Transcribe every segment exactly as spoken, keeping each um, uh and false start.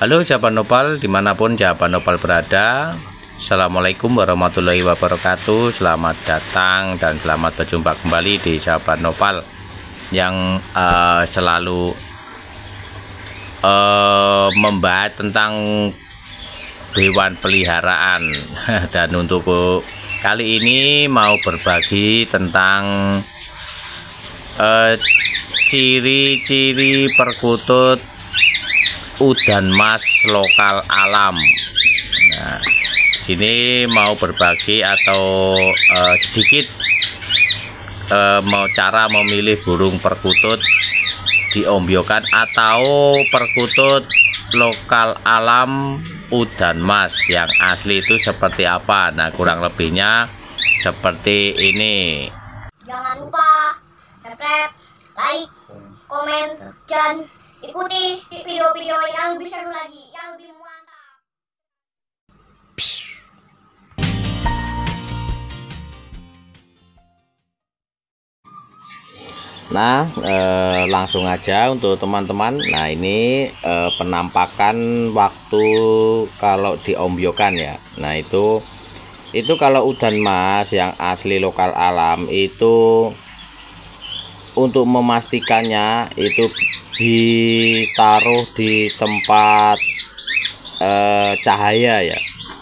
Halo Jabanopal, dimanapun Jabanopal berada. Assalamualaikum warahmatullahi wabarakatuh. Selamat datang dan selamat berjumpa kembali di Jabanopal yang uh, selalu uh, membahas tentang hewan peliharaan. Dan untuk kali ini mau berbagi tentang ciri-ciri uh, perkutut udan mas lokal alam. Nah, sini mau berbagi atau uh, sedikit uh, mau cara memilih burung perkutut diombyokan atau perkutut lokal alam udan mas yang asli itu seperti apa. Nah, kurang lebihnya seperti ini. Jangan lupa subscribe, like, komen, dan ikuti video-video yang lebih seru lagi, yang lebih mantap. Nah, eh, langsung aja untuk teman-teman. Nah, ini eh, penampakan waktu kalau diombyokan ya. Nah, itu itu kalau udan mas yang asli lokal alam itu untuk memastikannya itu ditaruh di tempat eh, cahaya ya,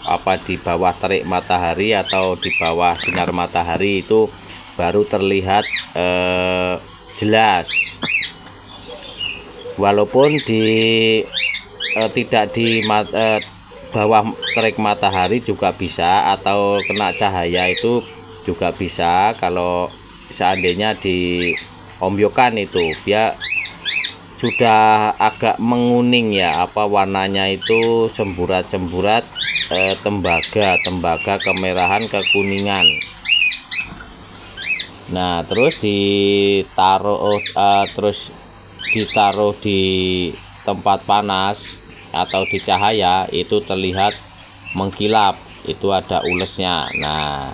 apa di bawah terik matahari atau di bawah sinar matahari itu baru terlihat eh, jelas. Walaupun di eh, tidak di eh, bawah terik matahari juga bisa, atau kena cahaya itu juga bisa kalau seandainya diombyokan itu dia sudah agak menguning ya, apa warnanya itu semburat-semburat eh, tembaga tembaga kemerahan kekuningan. Nah, terus ditaruh eh, terus ditaruh di tempat panas atau di cahaya itu terlihat mengkilap, itu ada ulesnya. Nah,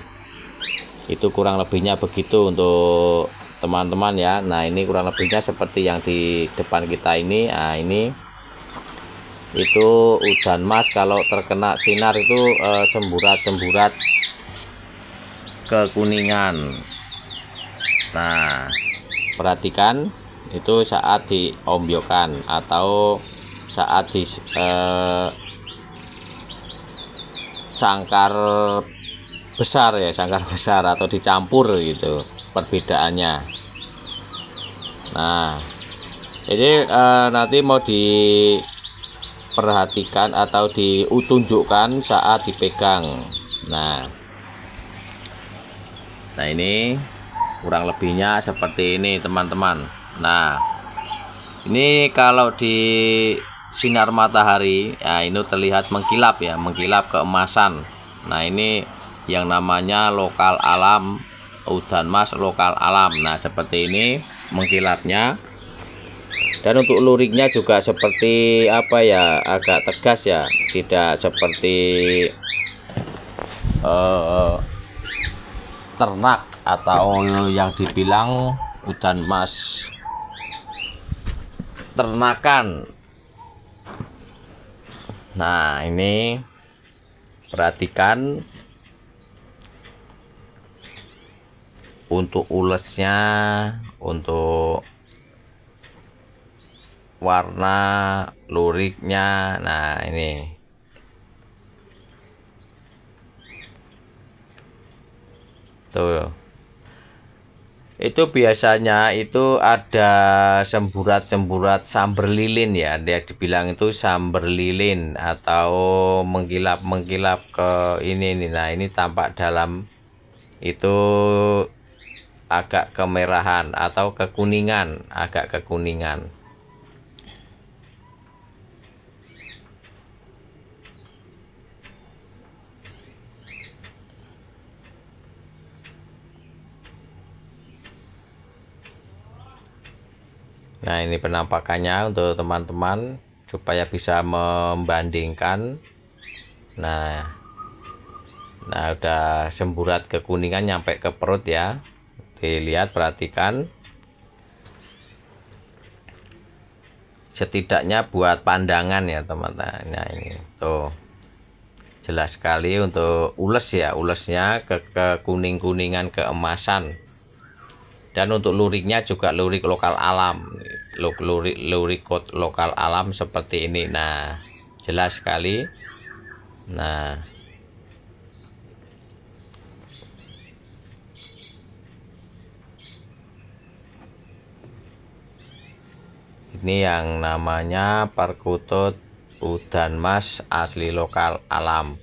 itu kurang lebihnya begitu untuk teman-teman ya. Nah, ini kurang lebihnya seperti yang di depan kita ini. Nah, ini itu udan mas kalau terkena sinar itu eh, semburat-semburat kekuningan. Nah, perhatikan itu saat diombyokan atau saat di eh, sangkar besar ya, sangkar besar atau dicampur gitu perbedaannya. Nah, ini eh, nanti mau diperhatikan atau ditunjukkan saat dipegang. Nah, nah ini kurang lebihnya seperti ini teman-teman. Nah, ini kalau di sinar matahari, ya ini terlihat mengkilap ya, mengkilap keemasan. Nah, ini yang namanya lokal alam, udan mas lokal alam. Nah, seperti ini mengkilapnya. Dan untuk luriknya juga seperti apa ya, agak tegas ya, tidak seperti uh, ternak atau yang dibilang udan mas ternakan. Nah, ini perhatikan untuk ulesnya, untuk warna luriknya. Nah, ini tuh itu biasanya itu ada semburat-semburat sambar lilin ya, dia dibilang itu sambar lilin atau mengkilap-mengkilap ke ini nih. Nah, ini tampak dalam itu agak kemerahan atau kekuningan, agak kekuningan. Nah, ini penampakannya untuk teman-teman supaya bisa membandingkan. Nah, nah udah semburat kekuningan nyampe ke perut ya. Dilihat, perhatikan. setidaknya buat pandangan ya teman-teman. Nah ini tuh jelas sekali untuk ules ya, ulesnya ke, ke kuning-kuningan keemasan. Dan untuk luriknya juga lurik lokal alam, lurik lurik lokal alam seperti ini. Nah jelas sekali. Nah ini yang namanya perkutut udan mas asli lokal alam.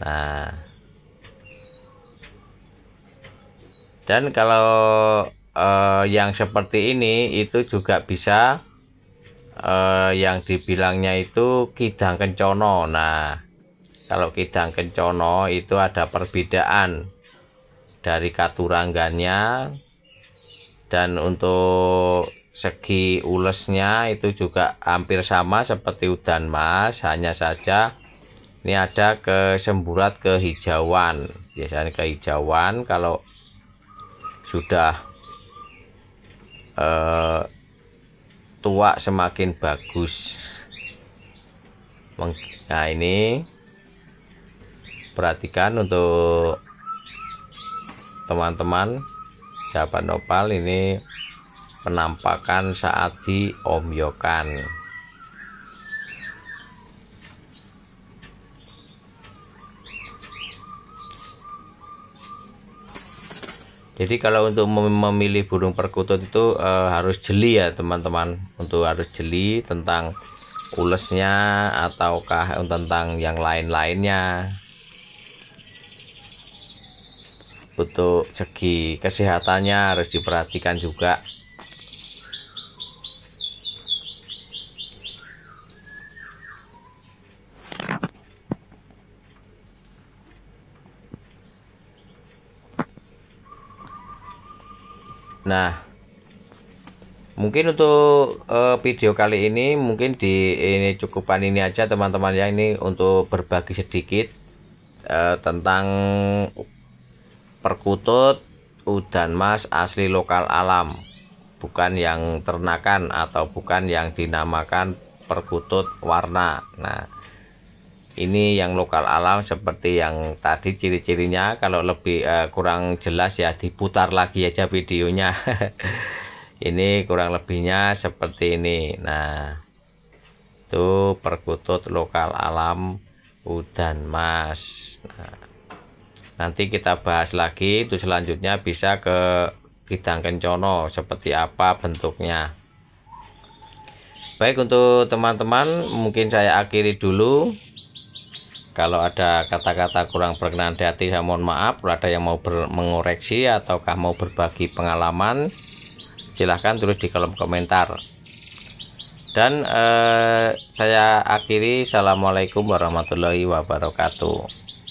Nah dan kalau eh, yang seperti ini itu juga bisa eh, yang dibilangnya itu kidang kencono. Nah kalau kidang kencono itu ada perbedaan dari katuranggannya, dan untuk segi ulesnya itu juga hampir sama seperti udan mas, hanya saja ini ada kesemburat kehijauan, biasanya kehijauan kalau sudah eh, tua semakin bagus. Nah ini perhatikan untuk teman-teman Jabanopal, ini penampakan saat diomyokan. Jadi kalau untuk memilih burung perkutut itu e, harus jeli ya teman-teman, untuk harus jeli tentang ulesnya ataukah tentang yang lain-lainnya. Untuk segi kesehatannya harus diperhatikan juga. Nah, mungkin untuk uh, video kali ini mungkin di ini cukupan ini aja teman-teman ya, ini untuk berbagi sedikit uh, tentang perkutut udan mas asli lokal alam, bukan yang ternakan atau bukan yang dinamakan perkutut warna. Nah, ini yang lokal alam seperti yang tadi ciri-cirinya. Kalau lebih eh, kurang jelas ya diputar lagi aja videonya. Ini kurang lebihnya seperti ini. Nah itu perkutut lokal alam udan mas. Nah, nanti kita bahas lagi itu selanjutnya bisa ke Kidang Kencono seperti apa bentuknya. Baik untuk teman-teman mungkin saya akhiri dulu. Kalau ada kata-kata kurang berkenan di hati saya mohon maaf. Kalau ada yang mau mengoreksi ataukah mau berbagi pengalaman silahkan tulis di kolom komentar. Dan eh, saya akhiri. Assalamualaikum warahmatullahi wabarakatuh.